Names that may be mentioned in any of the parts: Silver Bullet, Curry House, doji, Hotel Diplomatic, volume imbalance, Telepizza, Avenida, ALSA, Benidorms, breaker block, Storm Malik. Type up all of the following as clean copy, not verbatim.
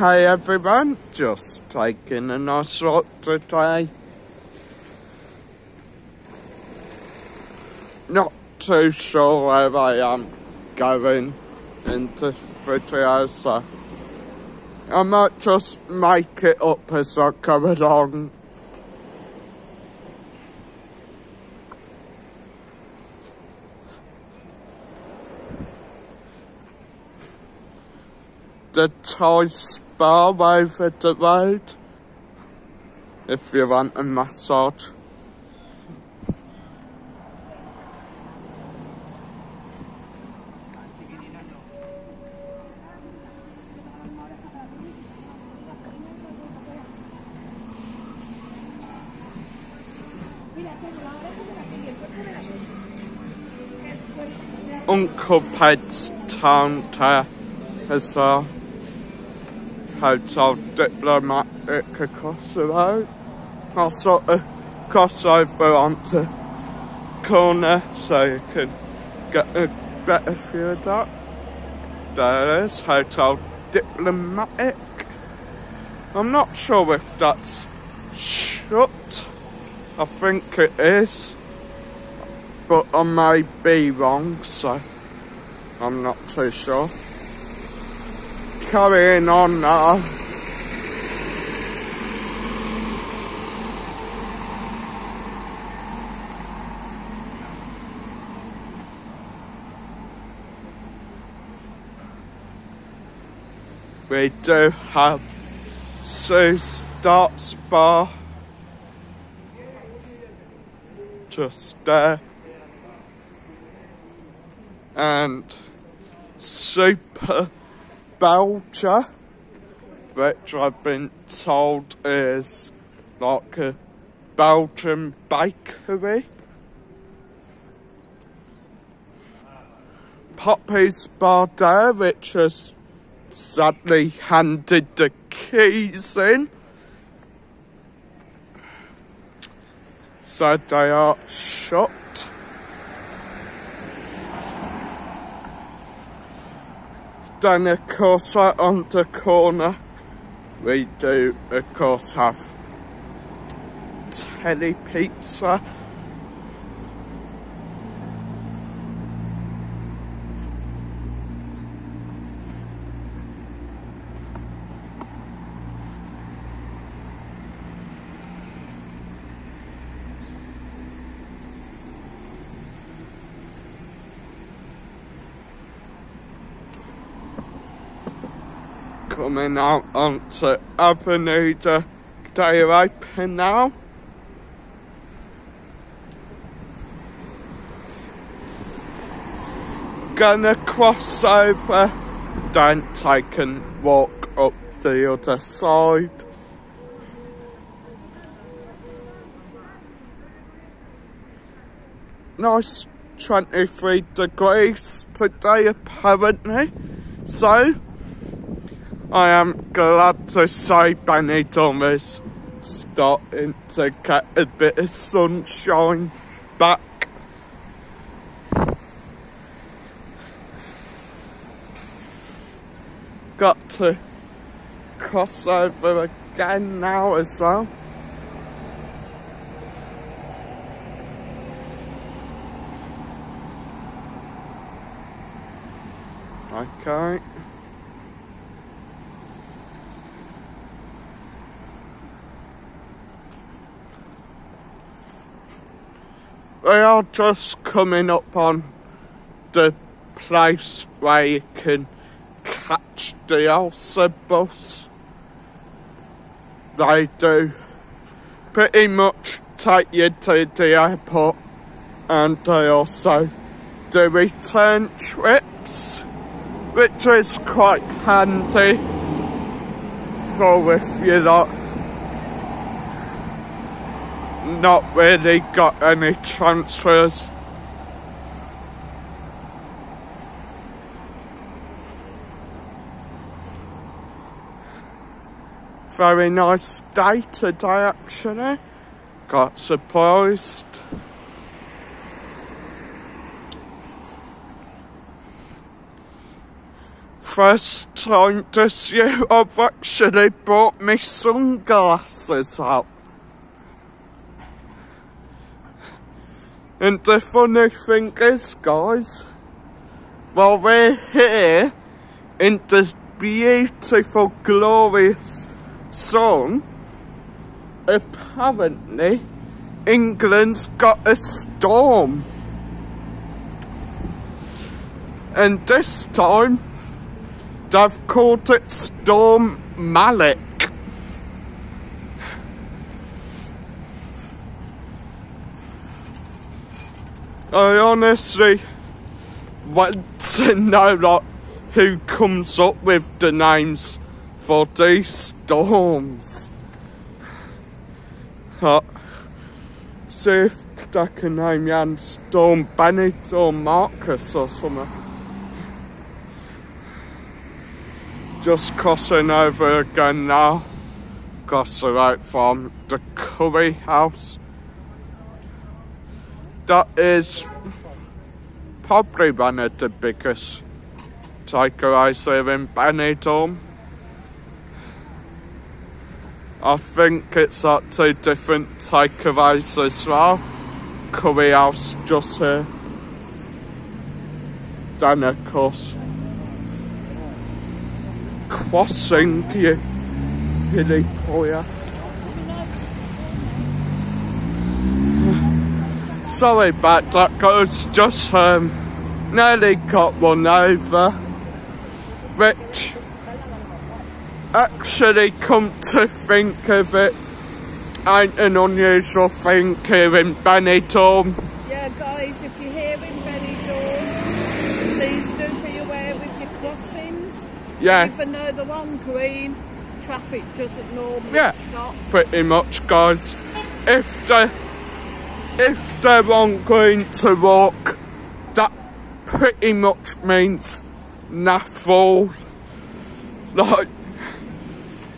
Hi everyone, just taking a nice walk today. Not too sure where I am going in this video, so I might just make it up as I go along. The toy spa over the road, if you want a massage. Uncle Ped's town there as well. Hotel Diplomatic across the road. I'll sort of cross over onto corner so you can get a better view of that. There it is, Hotel Diplomatic. I'm not sure if that's shut. I think it is, but I may be wrong, so I'm not too sure. Carrying on now. We do have Sue's Darts Bar just there, and Super Belcher, which I've been told is like a Belgian bakery. Poppy's Bar there, which has sadly handed the keys in, so they are shut. Then of course right on the corner we do of course have Telepizza. Coming out onto Avenida, they are open now. Gonna cross over, then take and walk up the other side. Nice 23 degrees today apparently, so I am glad to say Benidorm is starting to get a bit of sunshine back. Got to cross over again now as well. Okay. We are just coming up on the place where you can catch the ALSA bus. They do pretty much take you to the airport, and they also do return trips, which is quite handy for if you like not really got any transfers. Very nice day today actually. Got surprised. first time this year I've actually bought me sunglasses out. And the funny thing is, guys, while we're here in this beautiful, glorious sun, apparently England's got a storm. And this time, they've called it Storm Malik. I honestly want to know, like, who comes up with the names for these storms. See if they can name you Storm Bennett or Marcus or something. Just crossing over again now. Cross the road from the Curry House. That is probably one of the biggest takeaways here in Benidorm. I think it's at two different takeaways as well. Curry House just here. Then of course, crossing the Hilipoya. Sorry about that, guys, just nearly got one over, which actually, come to think of it, ain't an unusual thing here in Benidorm. Yeah, guys, if you're here in Benidorm, please do be aware with your crossings. Yeah. If another one green, traffic doesn't normally stop. Pretty much, guys. If they're on green to walk, that pretty much means nothing. Like,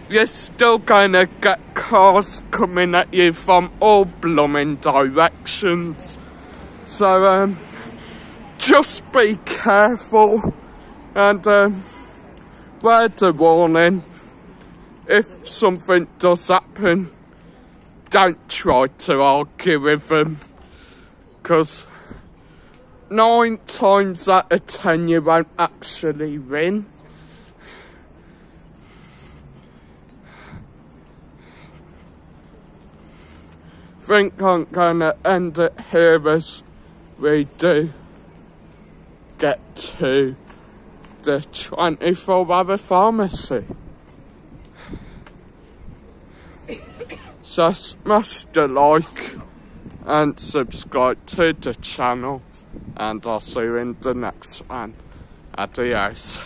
you're still gonna get cars coming at you from all blooming directions. So, just be careful and word of warning, if something does happen, don't try to argue with them, because 9 times out of 10 you won't actually win. I think I'm gonna end it here as we do get to the 24-hour pharmacy. So smash the like and subscribe to the channel, and I'll see you in the next one. Adios.